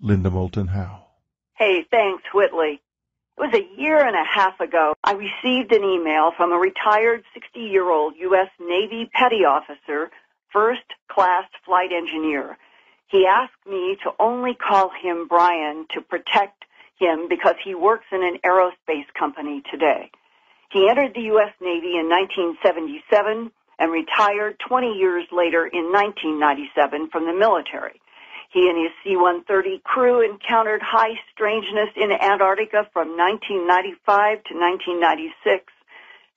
Linda Moulton Howe. Hey, thanks, Whitley. It was a year and a half ago I received an email from a retired 60-year-old U.S. Navy petty officer, first-class flight engineer. He asked me to only call him Brian to protect him because he works in an aerospace company today. He entered the U.S. Navy in 1977 and retired 20 years later in 1997 from the military. He and his C-130 crew encountered high strangeness in Antarctica from 1995 to 1996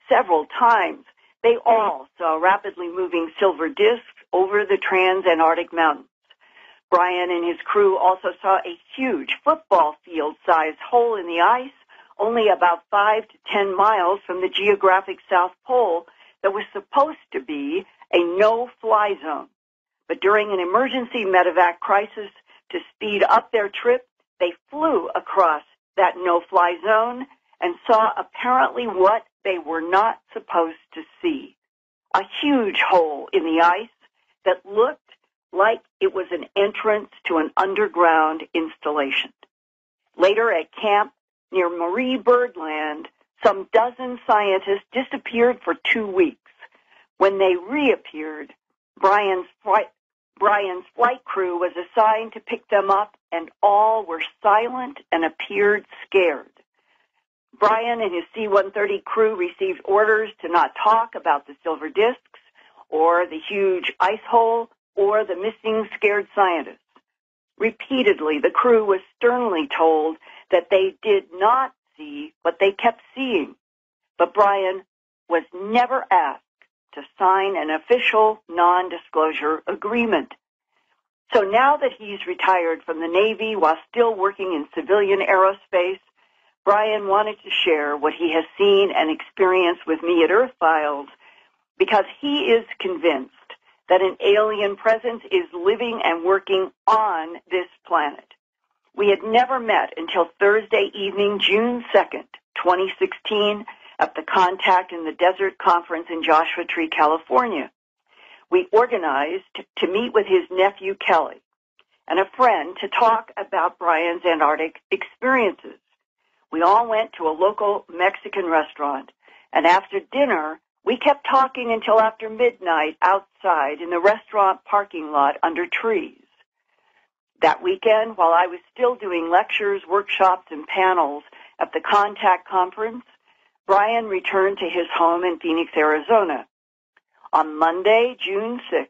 several times. They all saw rapidly moving silver disks over the trans-Antarctic mountains. Brian and his crew also saw a huge football field-sized hole in the ice only about 5 to 10 miles from the geographic South Pole that was supposed to be a no-fly zone. But during an emergency medevac crisis, to speed up their trip, they flew across that no-fly zone and saw apparently what they were not supposed to see, a huge hole in the ice that looked like it was an entrance to an underground installation. Later at camp near Marie Byrd Land, some dozen scientists disappeared for 2 weeks. When they reappeared, Brian's flight crew was assigned to pick them up, and all were silent and appeared scared. Brian and his C-130 crew received orders to not talk about the silver disks or the huge ice hole or the missing scared scientists. Repeatedly, the crew was sternly told that they did not see what they kept seeing, but Brian was never asked to sign an official non-disclosure agreement. So now that he's retired from the Navy while still working in civilian aerospace, Brian wanted to share what he has seen and experienced with me at Earth Files because he is convinced that an alien presence is living and working on this planet. We had never met until Thursday evening, June 2nd, 2016, at the Contact in the Desert Conference in Joshua Tree, California. We organized to meet with his nephew, Kelly, and a friend to talk about Brian's Antarctic experiences. We all went to a local Mexican restaurant, and after dinner, we kept talking until after midnight outside in the restaurant parking lot under trees. That weekend, while I was still doing lectures, workshops, and panels at the Contact Conference, Brian returned to his home in Phoenix, Arizona. On Monday, June 6th,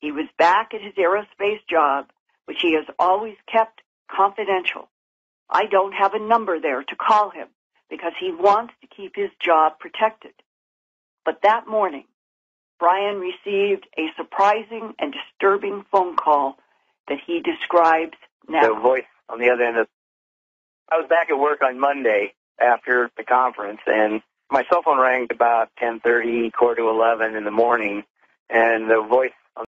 he was back at his aerospace job, which he has always kept confidential. I don't have a number there to call him because he wants to keep his job protected. But that morning, Brian received a surprising and disturbing phone call that he describes now. The voice on the other end of... I was back at work on Monday after the conference, and my cell phone rang about 10:30, quarter to 11 in the morning, and the voice on...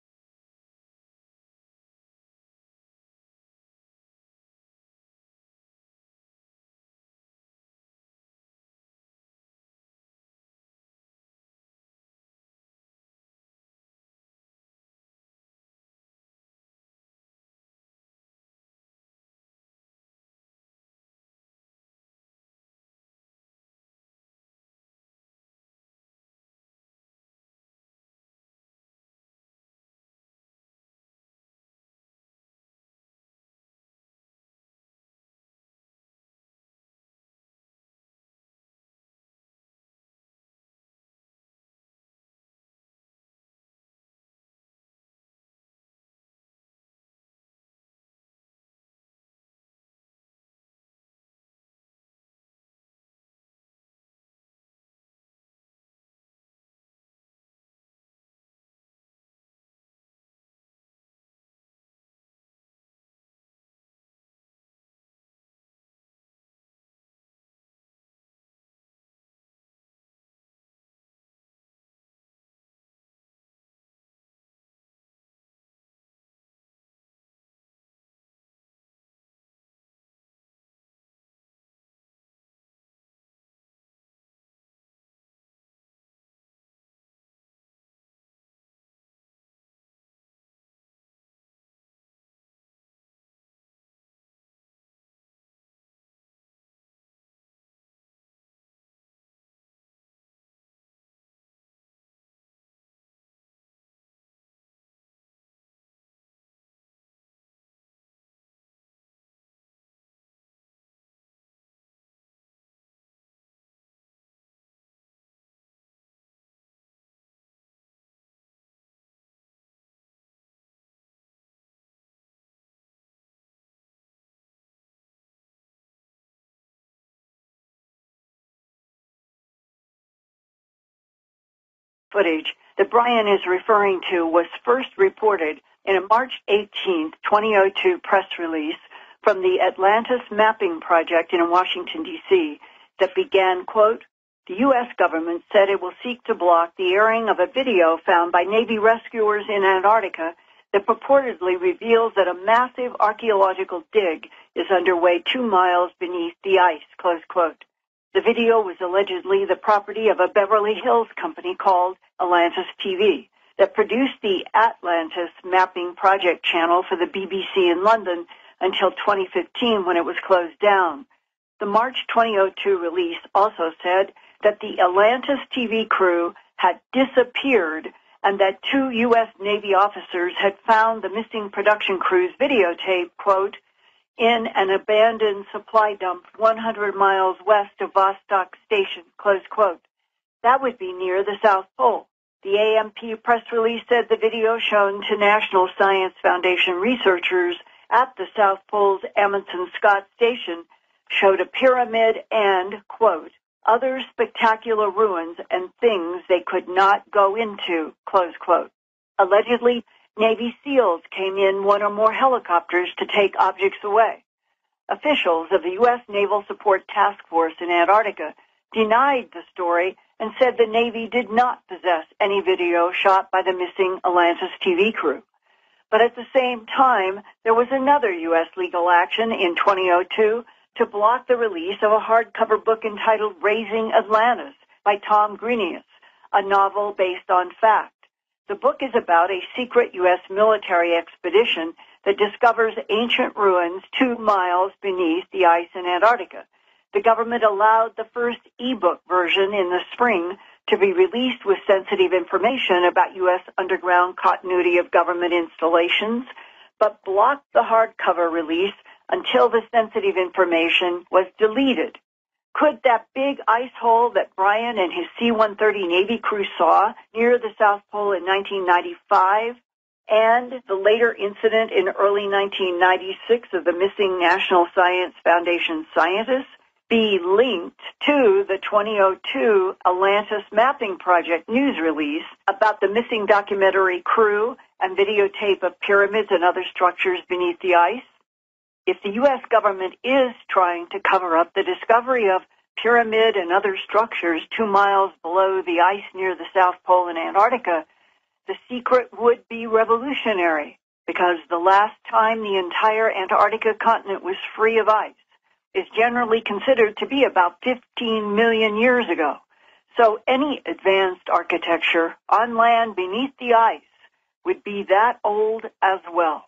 footage that Brian is referring to was first reported in a March 18, 2002 press release from the Atlantis Mapping Project in Washington, D.C., that began, quote, "The U.S. government said it will seek to block the airing of a video found by Navy rescuers in Antarctica that purportedly reveals that a massive archaeological dig is underway 2 miles beneath the ice," close quote. The video was allegedly the property of a Beverly Hills company called Atlantis TV that produced the Atlantis Mapping Project channel for the BBC in London until 2015, when it was closed down. The March 2002 release also said that the Atlantis TV crew had disappeared and that 2 U.S. Navy officers had found the missing production crew's videotape, quote, "in an abandoned supply dump 100 miles west of Vostok Station," close quote. That would be near the South Pole. The AMP press release said the video shown to National Science Foundation researchers at the South Pole's Amundsen-Scott Station showed a pyramid and, quote, "other spectacular ruins and things they could not go into," close quote. Allegedly, Navy SEALs came in one or more helicopters to take objects away. Officials of the U.S. Naval Support Task Force in Antarctica denied the story and said the Navy did not possess any video shot by the missing Atlantis TV crew. But at the same time, there was another U.S. legal action in 2002 to block the release of a hardcover book entitled Raising Atlantis by Tom Grinius, a novel based on fact. The book is about a secret U.S. military expedition that discovers ancient ruins 2 miles beneath the ice in Antarctica. The government allowed the first e-book version in the spring to be released with sensitive information about U.S. underground continuity of government installations, but blocked the hardcover release until the sensitive information was deleted. Could that big ice hole that Brian and his C-130 Navy crew saw near the South Pole in 1995 and the later incident in early 1996 of the missing National Science Foundation scientists be linked to the 2002 Atlantis Mapping Project news release about the missing documentary crew and videotape of pyramids and other structures beneath the ice? If the U.S. government is trying to cover up the discovery of pyramid and other structures 2 miles below the ice near the South Pole in Antarctica, the secret would be revolutionary, because the last time the entire Antarctica continent was free of ice is generally considered to be about 15 million years ago. So any advanced architecture on land beneath the ice would be that old as well.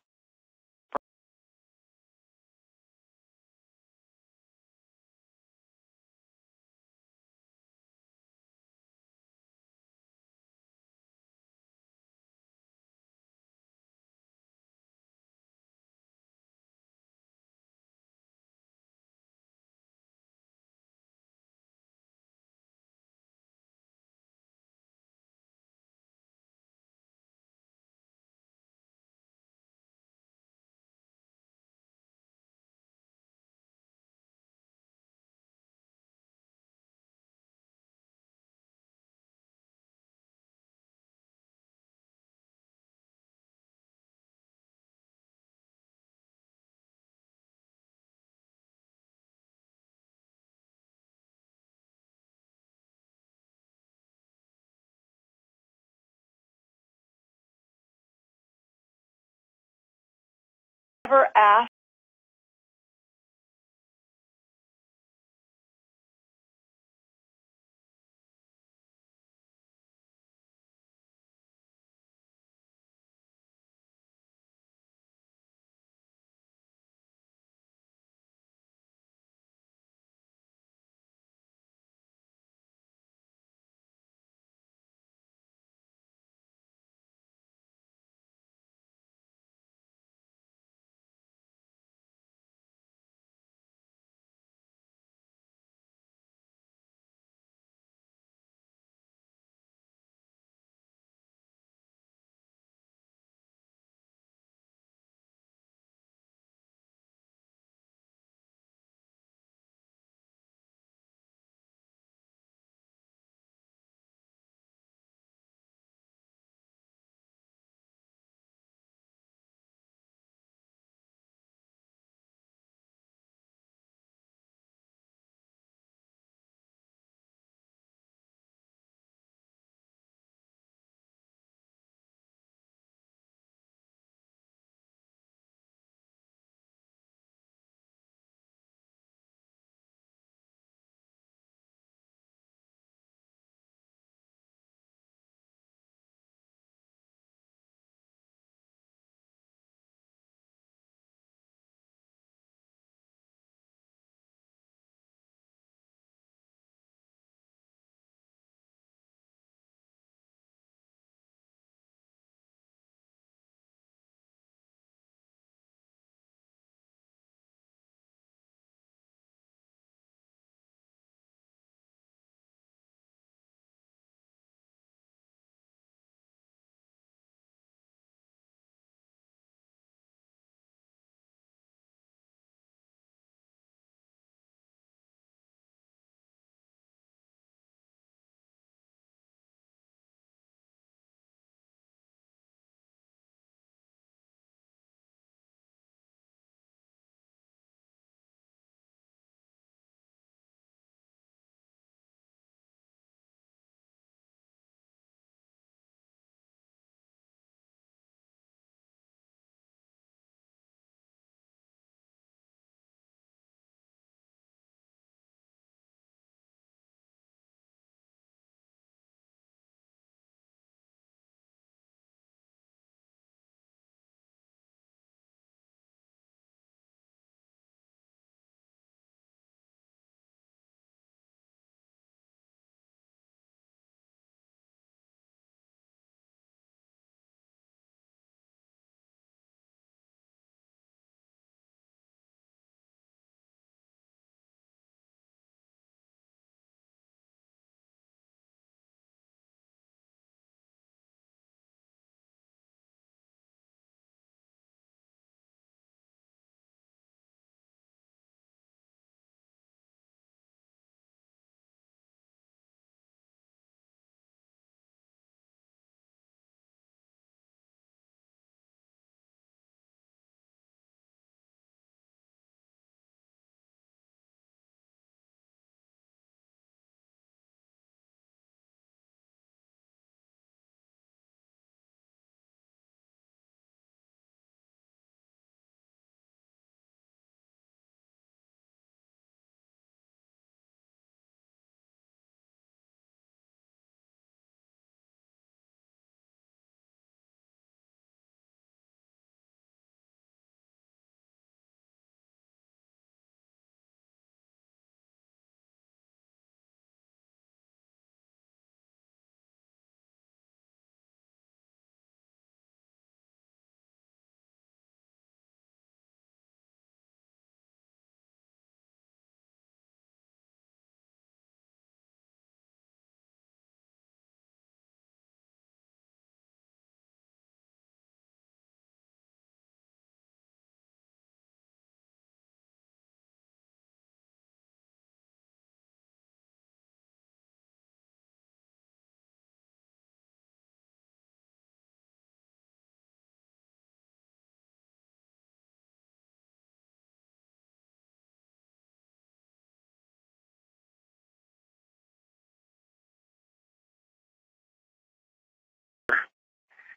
Never asked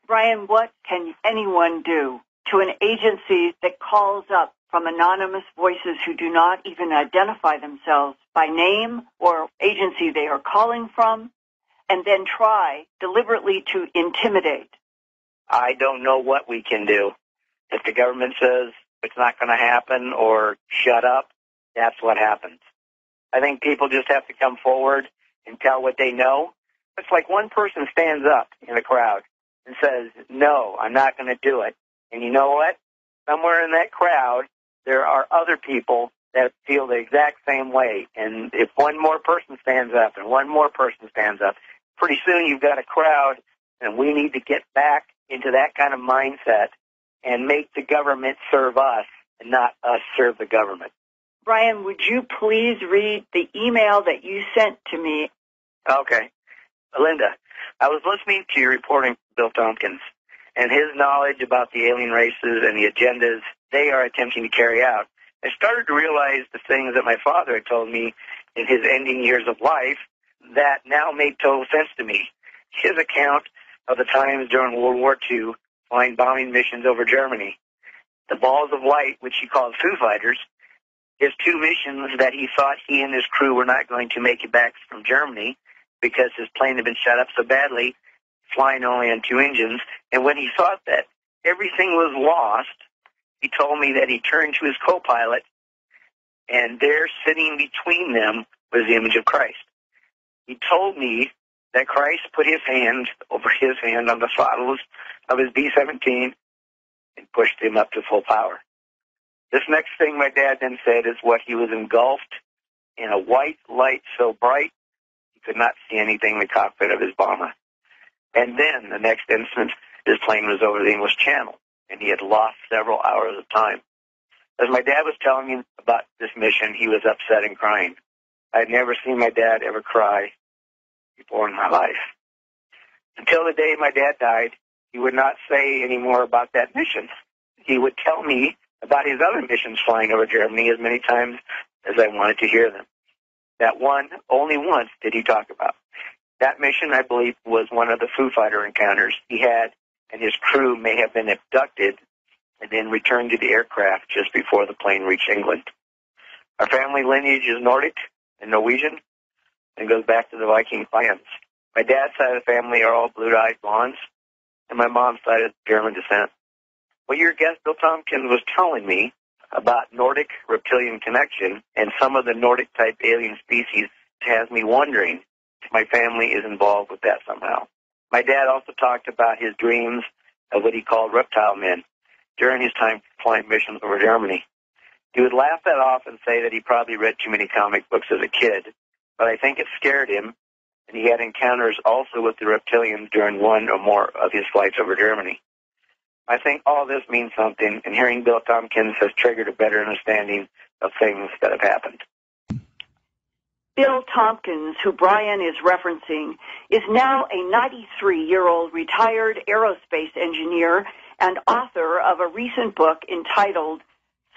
Brian, what can anyone do to an agency that calls up from anonymous voices who do not even identify themselves by name or agency they are calling from, and then try deliberately to intimidate? I don't know what we can do. If the government says it's not going to happen or shut up, that's what happens. I think people just have to come forward and tell what they know. It's like one person stands up in a crowd and says, no, I'm not going to do it. And you know what? Somewhere in that crowd, there are other people that feel the exact same way. And if one more person stands up and one more person stands up, pretty soon you've got a crowd, and we need to get back into that kind of mindset and make the government serve us and not us serve the government. Brian, would you please read the email that you sent to me? Okay. Linda, I was listening to your reporting, Bill Tompkins, and his knowledge about the alien races and the agendas they are attempting to carry out. I started to realize the things that my father had told me in his ending years of life that now made total sense to me. His account of the times during World War II flying bombing missions over Germany, the balls of light, which he called Foo Fighters, his two missions that he thought he and his crew were not going to make it back from Germany because his plane had been shot up so badly, flying only on two engines, and when he thought that everything was lost, he told me that he turned to his co-pilot, and there sitting between them was the image of Christ. He told me that Christ put his hand over his hand on the throttles of his B-17 and pushed him up to full power. This next thing my dad then said is what he was engulfed in a white light so bright he could not see anything in the cockpit of his bomber. And then, the next instant, his plane was over the English Channel, and he had lost several hours of time. As my dad was telling me about this mission, he was upset and crying. I had never seen my dad ever cry before in my life. Until the day my dad died, he would not say any more about that mission. He would tell me about his other missions flying over Germany as many times as I wanted to hear them. That one, only once, did he talk about. That mission, I believe, was one of the Foo Fighter encounters he had, and his crew may have been abducted and then returned to the aircraft just before the plane reached England. Our family lineage is Nordic and Norwegian and goes back to the Viking clans. My dad's side of the family are all blue-eyed blondes, and my mom's side is German descent. What your guest, Bill Tompkins, was telling me about Nordic reptilian connection and some of the Nordic-type alien species has me wondering if my family is involved with that somehow. My dad also talked about his dreams of what he called reptile men during his time flying missions over Germany. He would laugh that off and say that he probably read too many comic books as a kid, but I think it scared him, and he had encounters also with the reptilians during one or more of his flights over Germany. I think all this means something, and hearing Bill Tompkins has triggered a better understanding of things that have happened. Bill Tompkins, who Brian is referencing, is now a 93-year-old retired aerospace engineer and author of a recent book entitled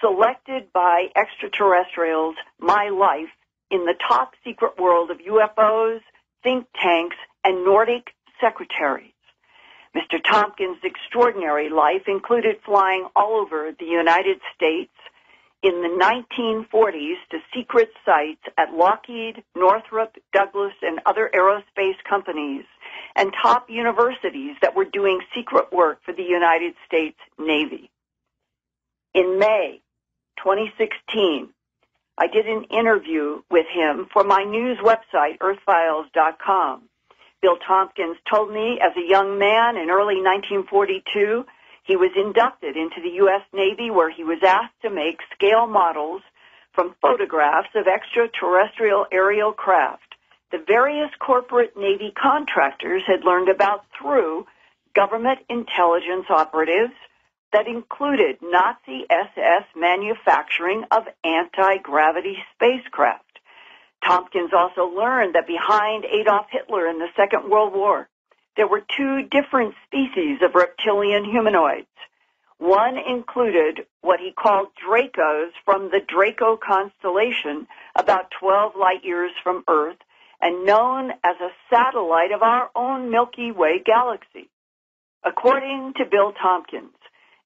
Selected by Extraterrestrials, My Life in the Top Secret World of UFOs, Think Tanks, and Nordic Secretaries. Mr. Tompkins' extraordinary life included flying all over the United States in the 1940s to secret sites at Lockheed, Northrop, Douglas, and other aerospace companies, and top universities that were doing secret work for the United States Navy. In May 2016, I did an interview with him for my news website, earthfiles.com. Bill Tompkins told me as a young man in early 1942, he was inducted into the U.S. Navy, where he was asked to make scale models from photographs of extraterrestrial aerial craft the various corporate Navy contractors had learned about through government intelligence operatives that included Nazi SS manufacturing of anti-gravity spacecraft. Tompkins also learned that behind Adolf Hitler in the Second World War, there were two different species of reptilian humanoids. One included what he called Dracos from the Draco constellation, about 12 light years from Earth, and known as a satellite of our own Milky Way galaxy. According to Bill Tompkins,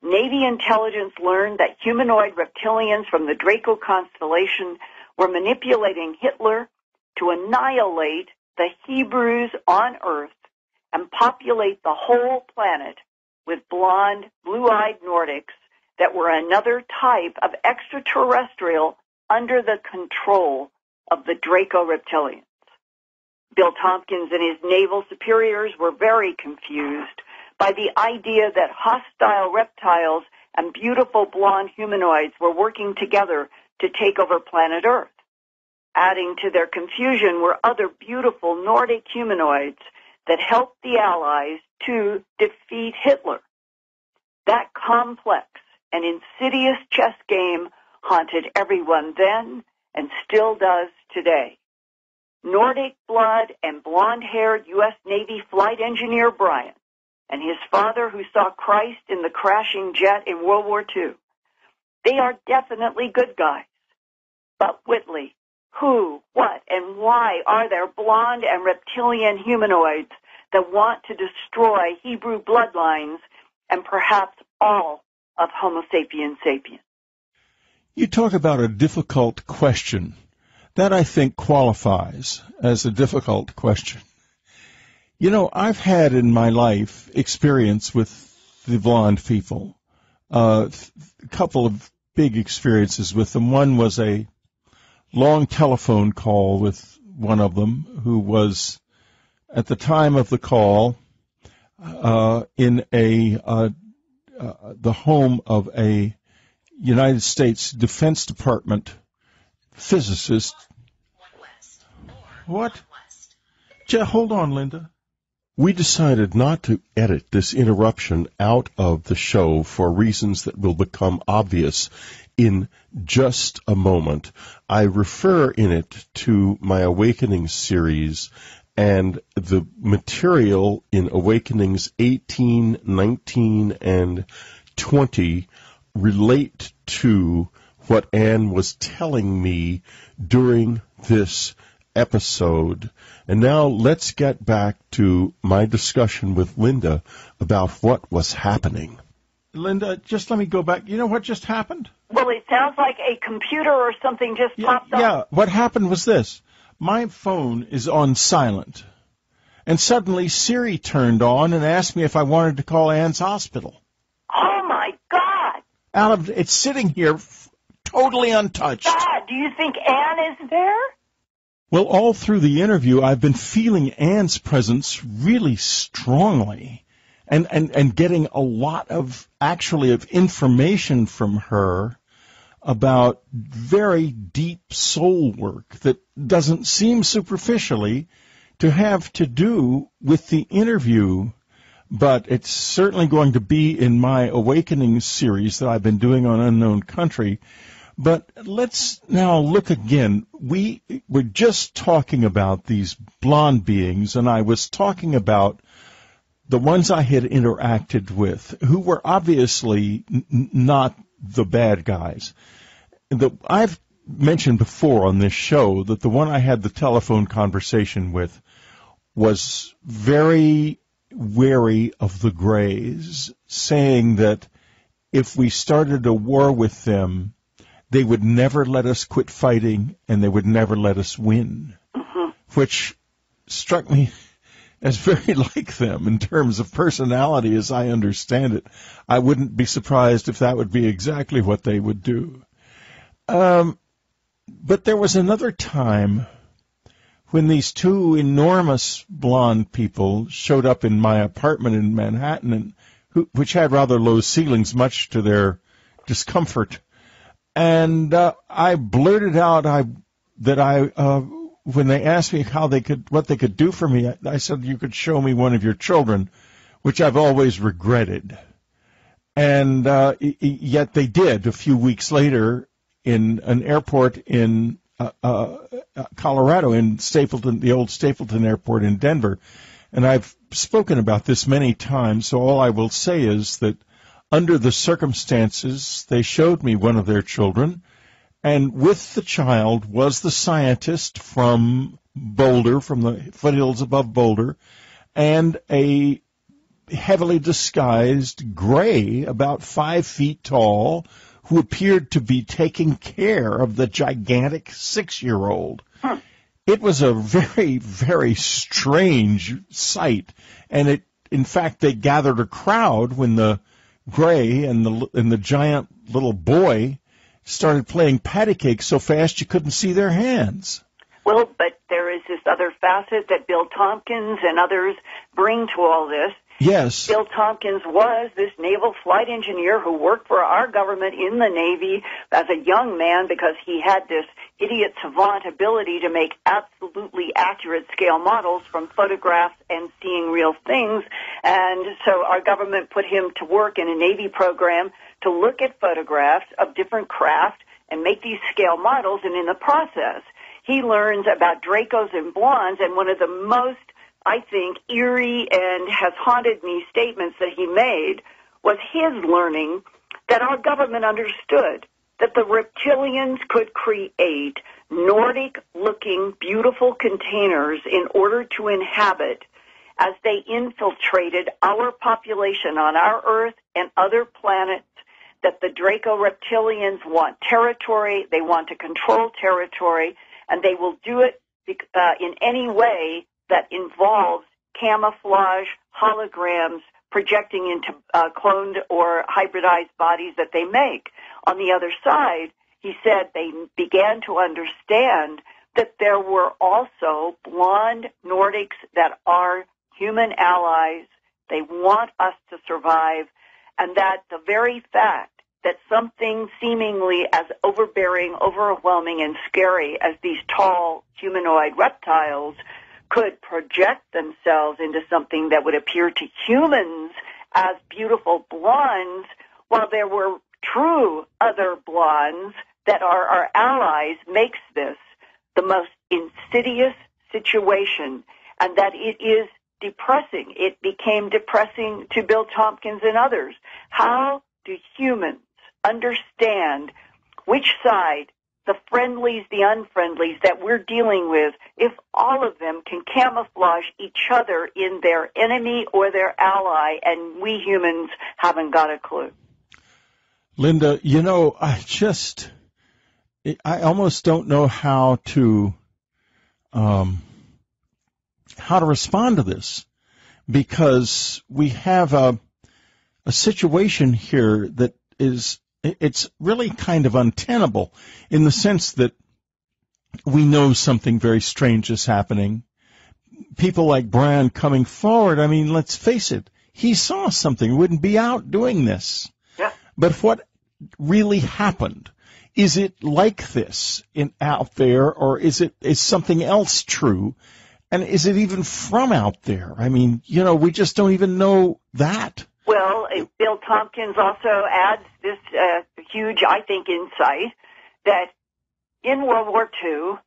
Navy intelligence learned that humanoid reptilians from the Draco constellation were manipulating Hitler to annihilate the Hebrews on Earth and populate the whole planet with blonde, blue-eyed Nordics that were another type of extraterrestrial under the control of the Draco reptilians. Bill Tompkins and his naval superiors were very confused by the idea that hostile reptiles and beautiful blonde humanoids were working together to take over planet Earth. Adding to their confusion were other beautiful Nordic humanoids that helped the Allies to defeat Hitler. That complex and insidious chess game haunted everyone then and still does today. Nordic blood and blonde-haired U.S. Navy flight engineer Brian and his father, who saw Christ in the crashing jet in World War II. They are definitely good guys. But Whitley, who, what, and why are there blonde and reptilian humanoids that want to destroy Hebrew bloodlines and perhaps all of Homo sapiens sapiens? You talk about a difficult question. That, I think, qualifies as a difficult question. You know, I've had in my life experience with the blonde people. A couple of big experiences with them. One was a long telephone call with one of them who was, at the time of the call, in the home of a United States Defense Department physicist. What? Hold on, Linda. We decided not to edit this interruption out of the show for reasons that will become obvious in just a moment. I refer in it to my Awakening series and the material in Awakenings 18, 19, and 20 relate to what Anne was telling me during this episode. And now let's get back to my discussion with Linda about what was happening. Linda, just let me go back. You know what just happened? Well, it sounds like a computer or something just popped up. Yeah, what happened was this. My phone is on silent, and suddenly Siri turned on and asked me if I wanted to call Anne's hospital. Oh, my God! It's sitting here totally untouched. God, do you think Anne is there? Well, all through the interview, I've been feeling Anne's presence really strongly and getting a lot of, information from her about very deep soul work that doesn't seem superficially to have to do with the interview, but it's certainly going to be in my Awakening series that I've been doing on Unknown Country. But let's now look again. We were just talking about these blonde beings, and I was talking about the ones I had interacted with, who were obviously not the bad guys. I've mentioned before on this show that the one I had the telephone conversation with was very wary of the Greys, saying that if we started a war with them, they would never let us quit fighting, and they would never let us win, which struck me as very like them in terms of personality as I understand it. I wouldn't be surprised if that would be exactly what they would do. But there was another time when these two enormous blonde people showed up in my apartment in Manhattan, and which had rather low ceilings, much to their discomfort. And I blurted out when they asked me what they could do for me, I said, you could show me one of your children, which I've always regretted. And yet they did a few weeks later in an airport in Colorado, in Stapleton, the old Stapleton Airport in Denver. And I've spoken about this many times, so all I will say is that under the circumstances, they showed me one of their children, and with the child was the scientist from Boulder, from the foothills above Boulder, and a heavily disguised gray, about 5 feet tall, who appeared to be taking care of the gigantic 6-year-old. Huh. It was a very, very strange sight, and it, in fact, they gathered a crowd when the gray and the giant little boy started playing patty cake so fast you couldn't see their hands. Well, but there is this other facet that Bill Tompkins and others bring to all this. Yes. Bill Tompkins was this naval flight engineer who worked for our government in the Navy as a young man because he had this idiot savant ability to make absolutely accurate scale models from photographs and seeing real things. And so our government put him to work in a Navy program to look at photographs of different craft and make these scale models. And in the process, he learns about Dracos and Blondes, and one of the most, I think, eerie and has haunted me statements that he made was his learning that our government understood that the reptilians could create Nordic-looking beautiful containers in order to inhabit as they infiltrated our population on our Earth and other planets, that the Draco reptilians want territory, they want to control territory, and they will do it in any way that involves camouflage, holograms, projecting into cloned or hybridized bodies that they make. On the other side, he said they began to understand that there were also blonde Nordics that are human allies. They want us to survive, and that the very fact that something seemingly as overbearing, overwhelming, and scary as these tall humanoid reptiles could project themselves into something that would appear to humans as beautiful blondes, while there were true other blondes that are our allies, makes this the most insidious situation, and that it is depressing. It became depressing to Bill Tompkins and others. How do humans understand which side, the friendlies, the unfriendlies that we're dealing with, if all of them can camouflage each other in their enemy or their ally, and we humans haven't got a clue? Linda, you know, I almost don't know how to respond to this, because we have a situation here that is, it's really kind of untenable, in the sense that we know something very strange is happening. People like Brian coming forward, I mean, let's face it, he saw something, wouldn't be out doing this. Yeah. But what really happened? Is it like this out there, or is something else true? And is it even from out there? I mean, you know, we just don't even know that. Well, Bill Tompkins also adds this huge, I think, insight that in World War II,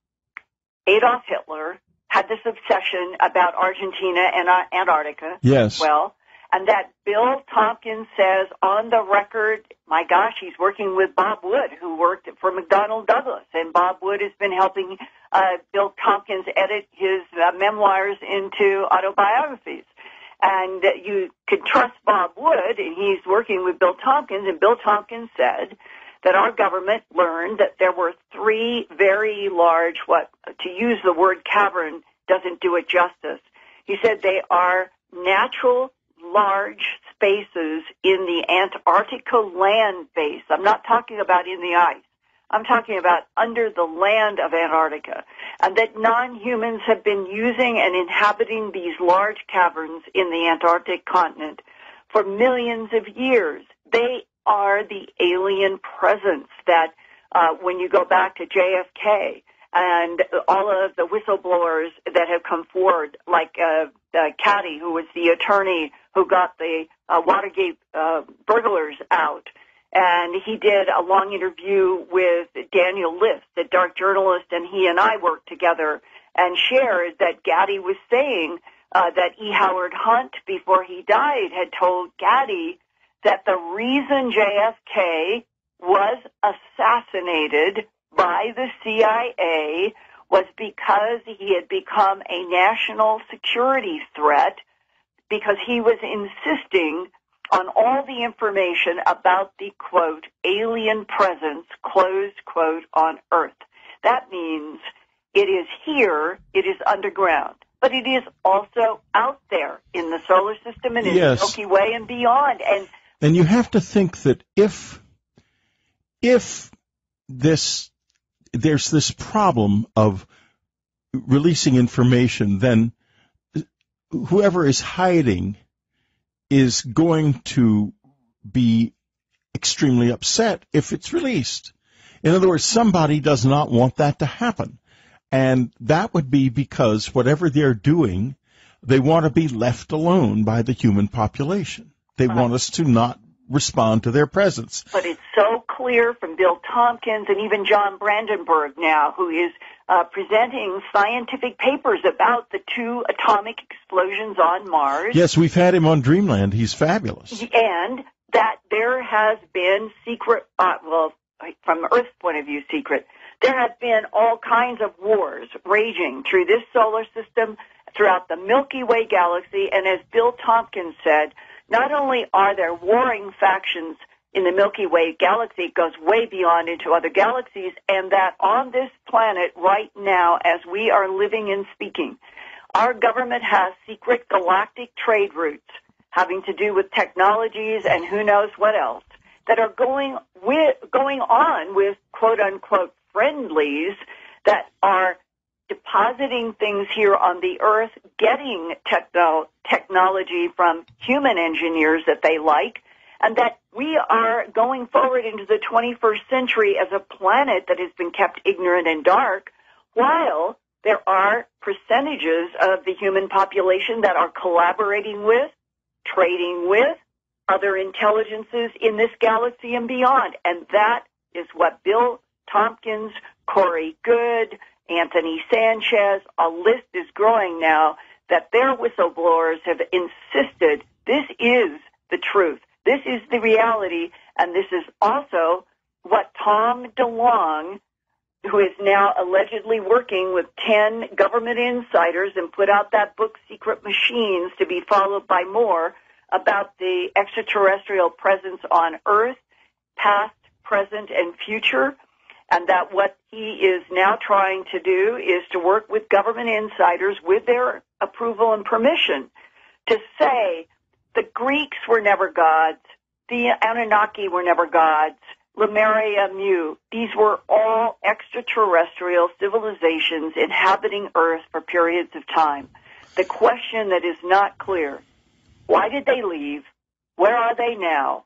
Adolf Hitler had this obsession about Argentina and Antarctica. Yes. Well, and that Bill Tompkins says on the record, my gosh, he's working with Bob Wood, who worked for McDonnell Douglas, and Bob Wood has been helping Bill Tompkins edit his memoirs into autobiographies. And you could trust Bob Wood, and he's working with Bill Tompkins, and Bill Tompkins said that our government learned that there were three very large, to use the word cavern doesn't do it justice. He said they are natural large spaces in the Antarctica land base. I'm not talking about in the ice. I'm talking about under the land of Antarctica, and that non-humans have been using and inhabiting these large caverns in the Antarctic continent for millions of years. They are the alien presence that when you go back to JFK and all of the whistleblowers that have come forward, like Caddy, who was the attorney who got the Watergate burglars out, and he did a long interview with Daniel List, the dark journalist, and he and I worked together and shared that Gaddy was saying that E. Howard Hunt, before he died, had told Gaddy that the reason JFK was assassinated by the CIA was because he had become a national security threat because he was insisting on all the information about the, quote, alien presence, close quote, on Earth. That means it is here, it is underground, but it is also out there in the solar system and in yes. the Milky Way and beyond. And you have to think that if this there's this problem of releasing information, then whoever is hiding is going to be extremely upset if it's released. In other words, somebody does not want that to happen. And that would be because whatever they're doing, they want to be left alone by the human population. They want us to not respond to their presence. But it's so clear from Bill Tompkins and even John Brandenburg now, who is presenting scientific papers about the two atomic explosions on Mars. Yes, we've had him on Dreamland. He's fabulous. And that there has been secret, well, from Earth's point of view, secret. There have been all kinds of wars raging through this solar system, throughout the Milky Way galaxy. And as Bill Tompkins said, not only are there warring factions in the Milky Way galaxy, it goes way beyond into other galaxies, and that on this planet right now, as we are living and speaking, our government has secret galactic trade routes having to do with technologies and who knows what else that are going on with quote-unquote friendlies that are depositing things here on the Earth, getting technology from human engineers that they like, and that we are going forward into the 21st century as a planet that has been kept ignorant and dark, while there are percentages of the human population that are collaborating with, trading with other intelligences in this galaxy and beyond. And that is what Bill Tompkins, Corey Good, Anthony Sanchez, a list is growing now, that their whistleblowers have insisted this is the truth. This is the reality, and this is also what Tom DeLonge, who is now allegedly working with 10 government insiders and put out that book, Secret Machines, to be followed by more, about the extraterrestrial presence on Earth, past, present, and future, and that what he is now trying to do is to work with government insiders with their approval and permission to say, the Greeks were never gods. The Anunnaki were never gods. Lemuria, Mu, these were all extraterrestrial civilizations inhabiting Earth for periods of time. The question that is not clear, why did they leave? Where are they now?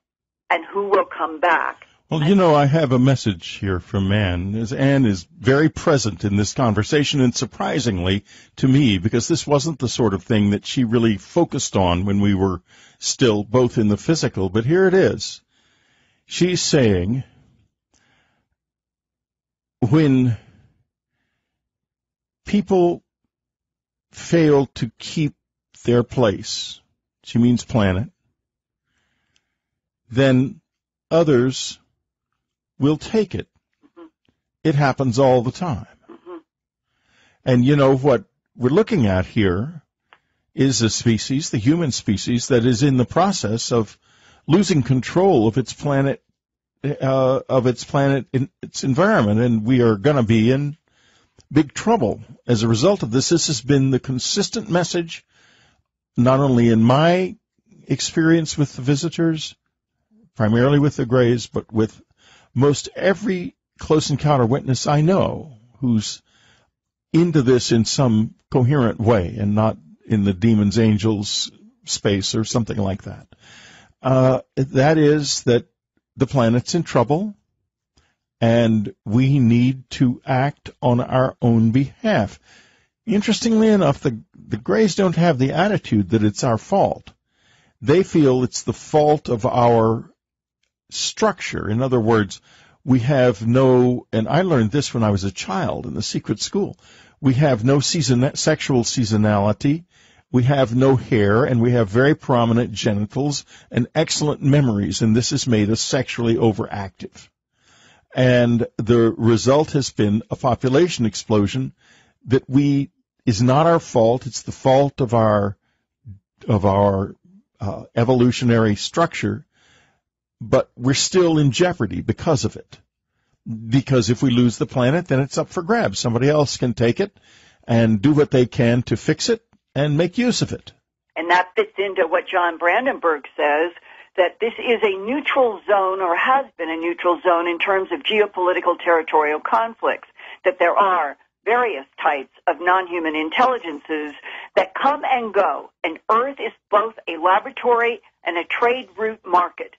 And who will come back? Well, you know, I have a message here from Anne. Anne is very present in this conversation, and surprisingly to me, because this wasn't the sort of thing that she really focused on when we were still both in the physical, but here it is. She's saying, when people fail to keep their place, she means planet, then others will take it. Mm-hmm. It happens all the time. Mm-hmm. And you know, what we're looking at here is a species, the human species, that is in the process of losing control of its planet, in its environment, and we are going to be in big trouble as a result of this. This has been the consistent message, not only in my experience with the visitors, primarily with the Greys, but with most every close encounter witness I know who's into this in some coherent way and not in the demons, angels space or something like that. That is that the planet's in trouble and we need to act on our own behalf. Interestingly enough, the Greys don't have the attitude that it's our fault. They feel it's the fault of our structure. In other words, we have no, and I learned this when I was a child in the secret school, we have no sexual seasonality, we have no hair, and we have very prominent genitals and excellent memories, and this has made us sexually overactive. And the result has been a population explosion that is not our fault, it's the fault of our of our evolutionary structure, but we're still in jeopardy because of it. Because if we lose the planet, then it's up for grabs. Somebody else can take it and do what they can to fix it and make use of it. And that fits into what John Brandenburg says, that this is a neutral zone or has been a neutral zone in terms of geopolitical territorial conflicts, that there are various types of non-human intelligences that come and go, and Earth is both a laboratory and a trade route market,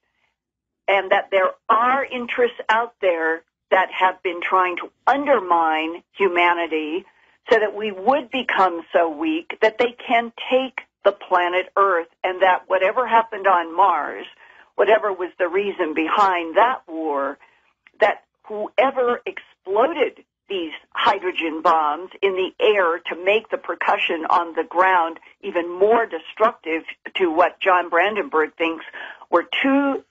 and that there are interests out there that have been trying to undermine humanity so that we would become so weak that they can take the planet Earth, and that whatever happened on Mars, whatever was the reason behind that war, that whoever exploded these hydrogen bombs in the air to make the percussion on the ground even more destructive to what John Brandenburg thinks were two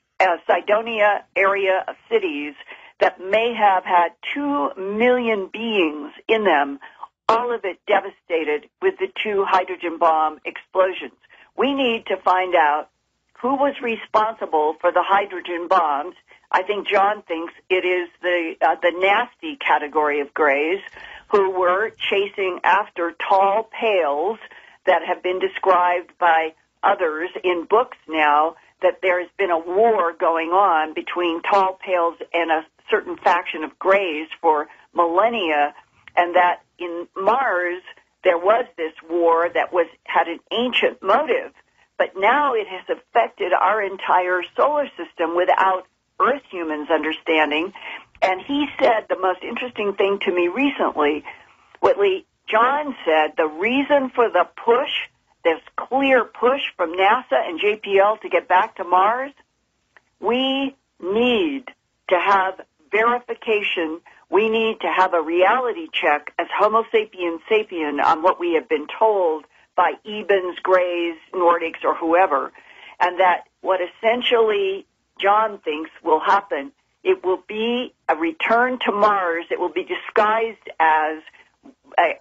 Cydonia area of cities that may have had 2 million beings in them, all of it devastated with the two hydrogen bomb explosions. We need to find out who was responsible for the hydrogen bombs. I think John thinks it is the nasty category of Greys, who were chasing after tall pails that have been described by others in books now, that there has been a war going on between tall pails and a certain faction of Greys for millennia, and that in Mars there was this war that had an ancient motive, but now it has affected our entire solar system without Earth humans understanding. And he said the most interesting thing to me recently, Whitley, John said the reason for the push, this clear push from NASA and JPL to get back to Mars, we need to have verification. We need to have a reality check as Homo sapiens sapiens on what we have been told by Ebens, Greys, Nordics, or whoever, and that what essentially John thinks will happen, it will be a return to Mars. It will be disguised as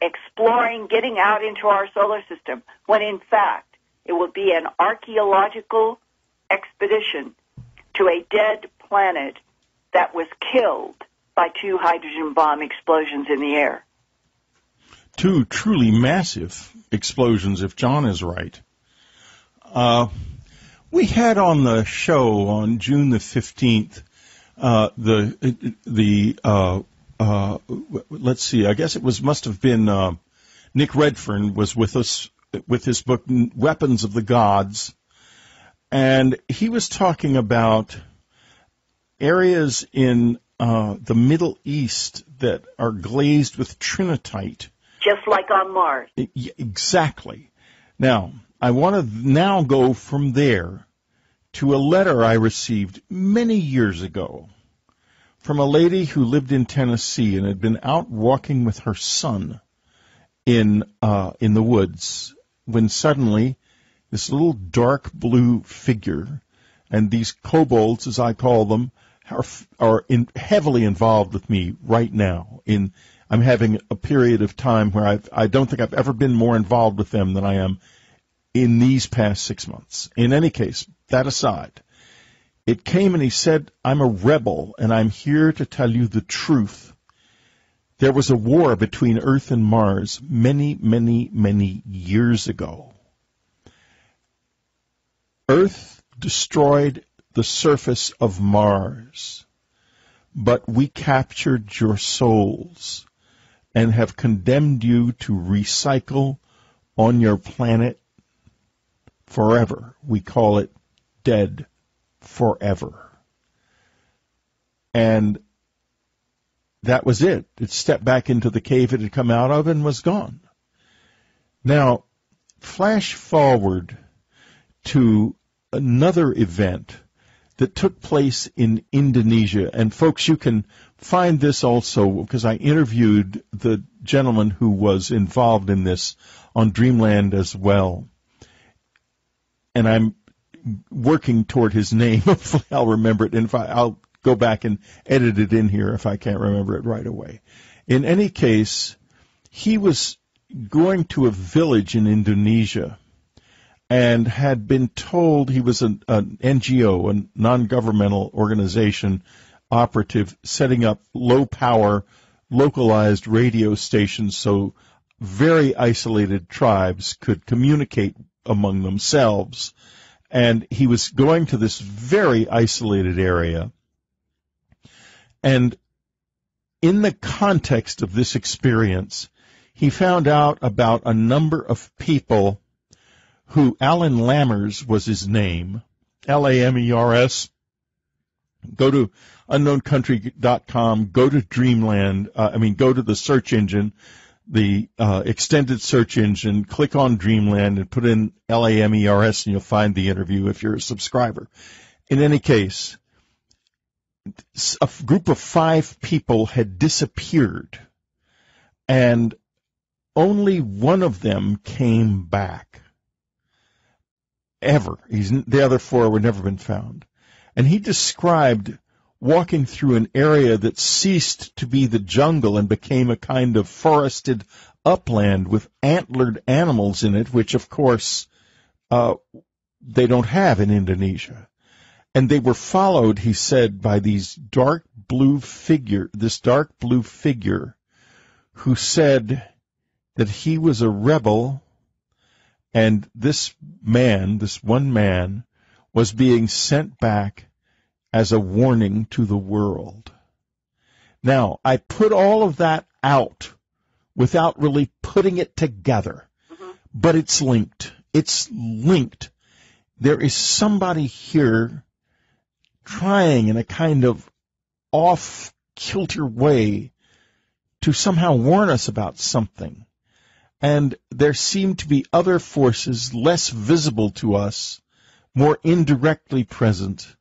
exploring, getting out into our solar system, when in fact it will be an archaeological expedition to a dead planet that was killed by two hydrogen bomb explosions in the air. Two truly massive explosions, if John is right. We had on the show on June the 15th, let's see, I guess it must have been Nick Redfern was with us with his book, Weapons of the Gods, and he was talking about areas in the Middle East that are glazed with trinitite. Just like on Mars. Exactly. Now, I want to now go from there to a letter I received many years ago from a lady who lived in Tennessee and had been out walking with her son in the woods when suddenly this little dark blue figure, and these kobolds, as I call them, are heavily involved with me right now. I'm having a period of time where I don't think I've ever been more involved with them than I am in these past 6 months. In any case, that aside, it came and he said, I'm a rebel, and I'm here to tell you the truth. There was a war between Earth and Mars many, many, many years ago. Earth destroyed the surface of Mars, but we captured your souls and have condemned you to recycle on your planet forever. We call it dead forever. And that was it. It stepped back into the cave it had come out of and was gone. Now, flash forward to another event that took place in Indonesia. And folks, you can find this also because I interviewed the gentleman who was involved in this on Dreamland as well. And I'm working toward his name. Hopefully I'll remember it. And if I'll go back and edit it in here if I can't remember it right away. In any case, he was going to a village in Indonesia and had been told he was an NGO, a non-governmental organization operative, setting up low-power, localized radio stations so very isolated tribes could communicate among themselves. And he was going to this very isolated area. And in the context of this experience, he found out about a number of people who, Alan Lammers was his name, L-A-M-E-R-S. Go to unknowncountry.com, go to Dreamland, go to the search engine, the extended search engine, click on Dreamland and put in L-A-M-E-R-S, and you'll find the interview if you're a subscriber. In any case, a group of 5 people had disappeared, and only one of them came back ever. The other 4 were never been found. And he described walking through an area that ceased to be the jungle and became a kind of forested upland with antlered animals in it, which, of course, they don't have in Indonesia. And they were followed, he said, by this dark blue figure who said that he was a rebel, and this one man, was being sent back as a warning to the world. Now, I put all of that out without really putting it together, but it's linked. It's linked. There is somebody here trying in a kind of off-kilter way to somehow warn us about something. And there seem to be other forces less visible to us, more indirectly present,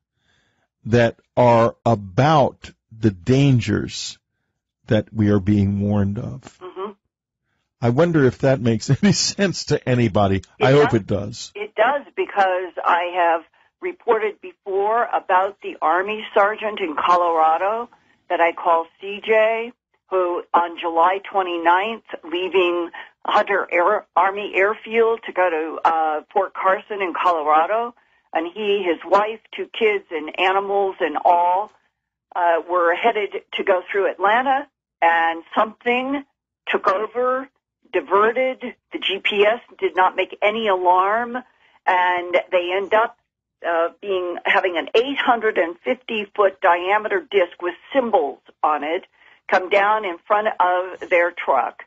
that are about the dangers that we are being warned of. Mm-hmm. I wonder if that makes any sense to anybody. I hope it does. It does, because I have reported before about the Army sergeant in Colorado that I call CJ, who on July 29th, leaving Hunter Army Airfield to go to Fort Carson in Colorado, and he, his wife, 2 kids, and animals and all were headed to go through Atlanta, and something took over, diverted. The GPS did not make any alarm, and they end up having an 850-foot diameter disc with symbols on it come down in front of their truck.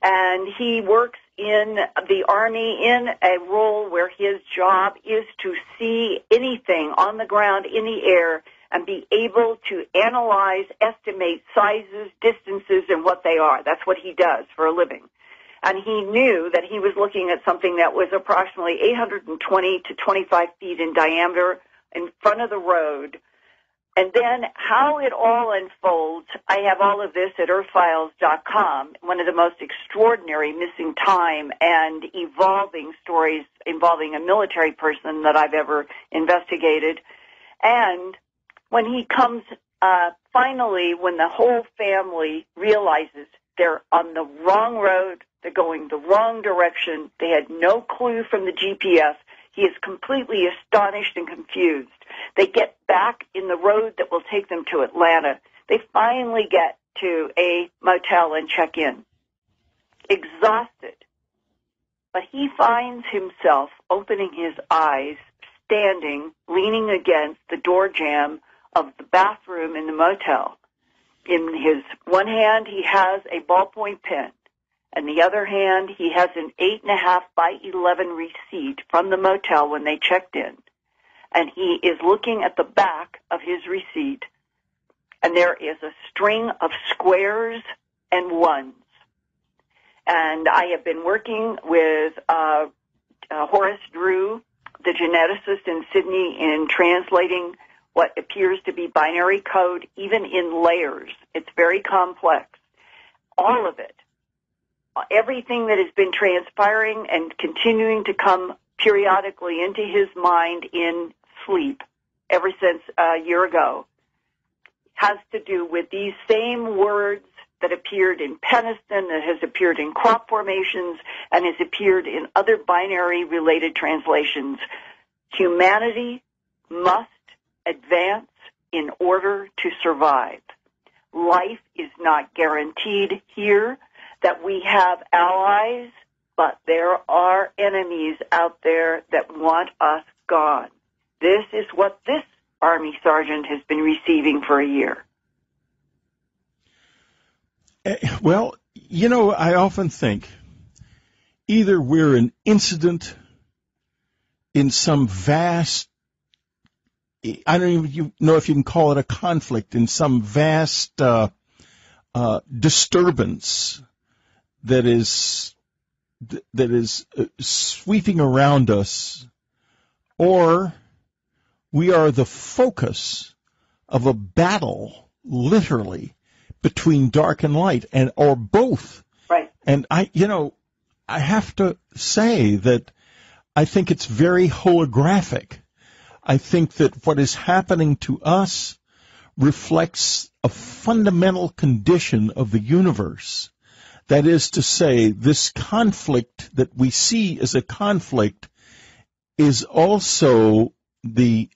And he works in the Army in a role where his job is to see anything on the ground, in the air, and be able to analyze, estimate sizes, distances, and what they are. That's what he does for a living. And he knew that he was looking at something that was approximately 820 to 25 feet in diameter in front of the road. And then how it all unfolds, I have all of this at earthfiles.com, one of the most extraordinary missing time and evolving stories involving a military person that I've ever investigated. And when he comes, finally, when the whole family realizes they're on the wrong road, they're going the wrong direction, they had no clue from the GPS, he is completely astonished and confused. They get back in the road that will take them to Atlanta. They finally get to a motel and check in, exhausted. But he finds himself opening his eyes, standing, leaning against the door jamb of the bathroom in the motel. In his one hand, he has a ballpoint pen. And the other hand, he has an 8.5 by 11 receipt from the motel when they checked in. And he is looking at the back of his receipt, and there is a string of squares and ones. And I have been working with Horace Drew, the geneticist in Sydney, in translating what appears to be binary code, even in layers. It's very complex. All of it. Everything that has been transpiring and continuing to come periodically into his mind in sleep ever since a year ago has to do with these same words that appeared in Peniston, that has appeared in crop formations, and has appeared in other binary-related translations. Humanity must advance in order to survive. Life is not guaranteed here, that we have allies, but there are enemies out there that want us gone. This is what this Army sergeant has been receiving for a year. Well, you know, I often think either we're an incident in some vast, I don't even know if you can call it a conflict, in some vast disturbance that is sweeping around us, or we are the focus of a battle, literally, between dark and light, and or both. Right. And I have to say that I think it's very holographic. I think that what is happening to us reflects a fundamental condition of the universe. That is to say, this conflict that we see as a conflict is also the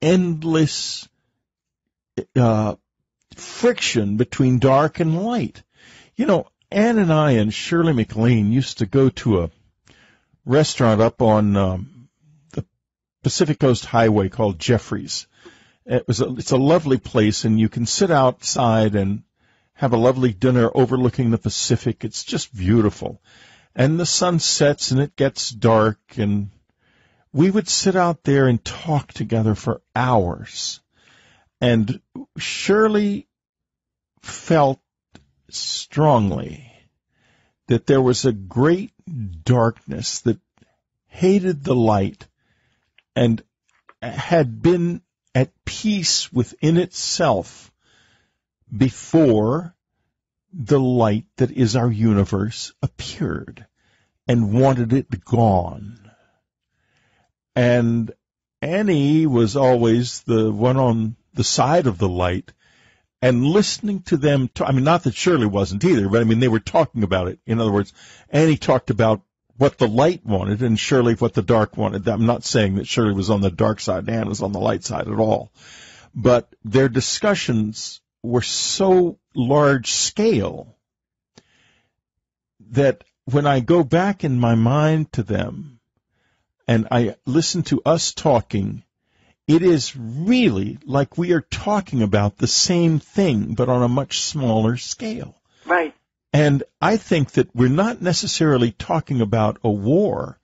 endless friction between dark and light. You know, Anne and I and Shirley MacLaine used to go to a restaurant up on the Pacific Coast Highway called Jeffries. It's a lovely place, and you can sit outside and have a lovely dinner overlooking the Pacific. It's just beautiful. And the sun sets and it gets dark, and we would sit out there and talk together for hours. And Shirley felt strongly that there was a great darkness that hated the light and had been at peace within itself before the light that is our universe appeared and wanted it gone. And Annie was always the one on the side of the light, and listening to them I mean, not that Shirley wasn't either, but I mean, they were talking about it. In other words, Annie talked about what the light wanted and Shirley what the dark wanted. I'm not saying that Shirley was on the dark side and Anne was on the light side at all, but their discussions were so large scale that when I go back in my mind to them and I listen to us talking, it is really like we are talking about the same thing, but on a much smaller scale. Right. And I think that we're not necessarily talking about a war,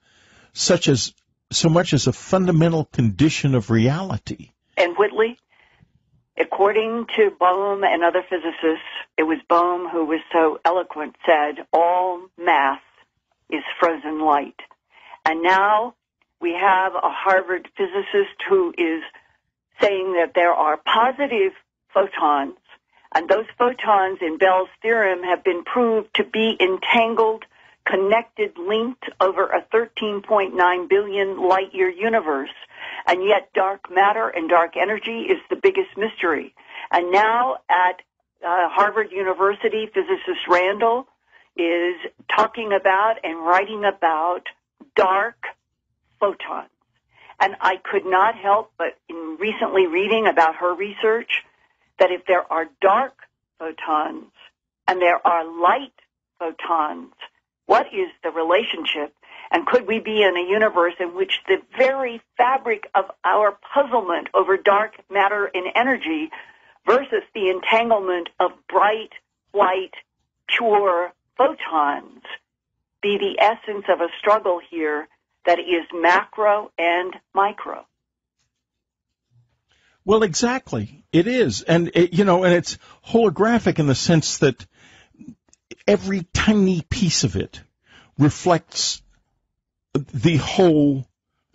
such as so much as a fundamental condition of reality. And Whitley, according to Bohm and other physicists, it was Bohm who was so eloquent, said, all mass is frozen light. And now we have a Harvard physicist who is saying that there are positive photons, and those photons in Bell's theorem have been proved to be entangled, connected, linked over a 13.9 billion light-year universe, and yet dark matter and dark energy is the biggest mystery. And now at Harvard University, physicist Randall is talking about and writing about dark photons. And I could not help but in recently reading about her research that if there are dark photons and there are light photons, what is the relationship? And could we be in a universe in which the very fabric of our puzzlement over dark matter and energy versus the entanglement of bright, white, pure photons be the essence of a struggle here that is macro and micro? Well, exactly. It is. And, and it's holographic in the sense that every tiny piece of it reflects the whole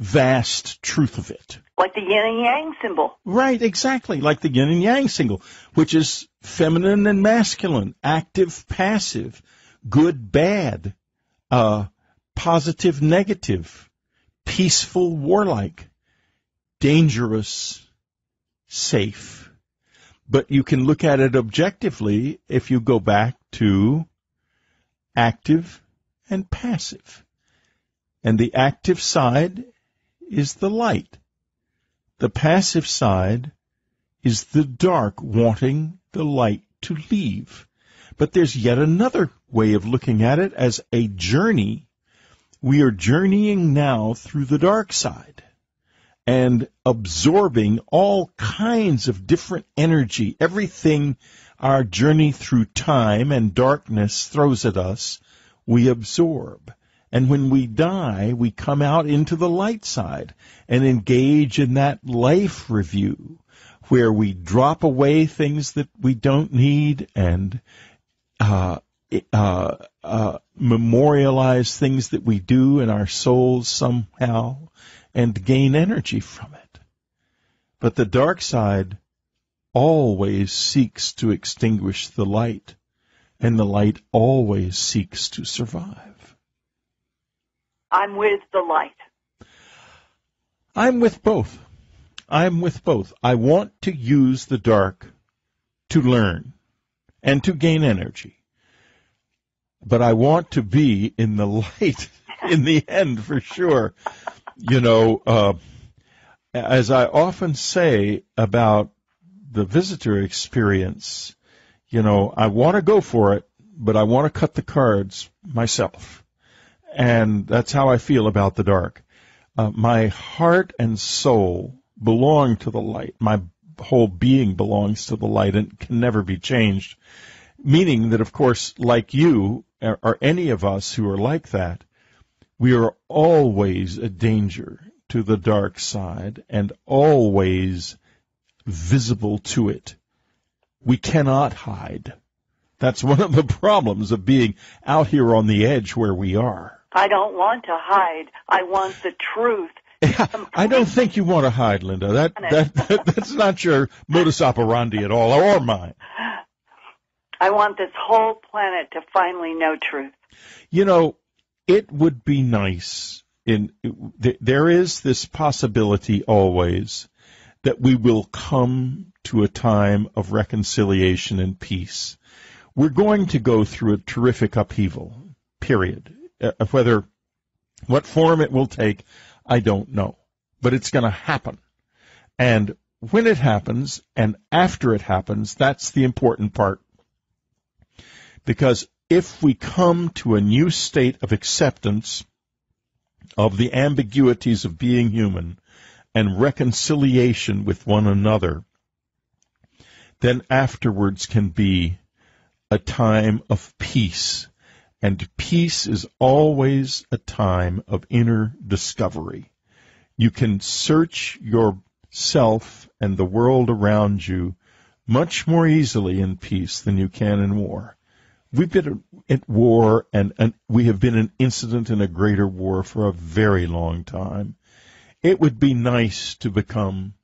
vast truth of it. Like the yin and yang symbol. Right, exactly, like the yin and yang symbol, which is feminine and masculine, active, passive, good, bad, positive, negative, peaceful, warlike, dangerous, safe. But you can look at it objectively if you go back to active and passive. And the active side is the light. The passive side is the dark wanting the light to leave. But there's yet another way of looking at it as a journey. We are journeying now through the dark side and absorbing all kinds of different energy. Everything our journey through time and darkness throws at us, we absorb. And when we die, we come out into the light side and engage in that life review where we drop away things that we don't need and memorialize things that we do in our souls somehow and gain energy from it. But the dark side always seeks to extinguish the light, and the light always seeks to survive. I'm with the light. I'm with both. I'm with both. I want to use the dark to learn and to gain energy. But I want to be in the light in the end for sure. You know, as I often say about the visitor experience, you know, I want to go for it, but I want to cut the cards myself. And that's how I feel about the dark. My heart and soul belong to the light. My whole being belongs to the light and can never be changed. Meaning that, of course, like you, or any of us who are like that, we are always a danger to the dark side and always visible to it. We cannot hide. That's one of the problems of being out here on the edge where we are. I don't want to hide. I want the truth. I don't think you want to hide, Linda. That's not your modus operandi at all, or mine. I want this whole planet to finally know truth. You know, it would be nice. There is this possibility always that we will come to a time of reconciliation and peace. We're going to go through a terrific upheaval, period. What form it will take, I don't know. But it's going to happen. And when it happens and after it happens, that's the important part. Because if we come to a new state of acceptance of the ambiguities of being human and reconciliation with one another, then afterwards can be a time of peace, and peace is always a time of inner discovery. You can search yourself and the world around you much more easily in peace than you can in war. We've been at war, and we have been an incident in a greater war for a very long time. It would be nice to become,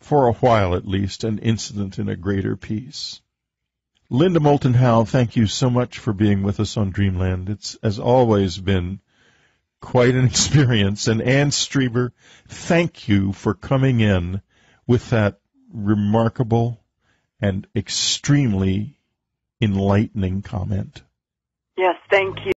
for a while at least, an incident in a greater peace. Linda Moulton Howe, thank you so much for being with us on Dreamland. It's, as always, been quite an experience. And Anne Strieber, thank you for coming in with that remarkable and extremely enlightening comment. Yes, thank you.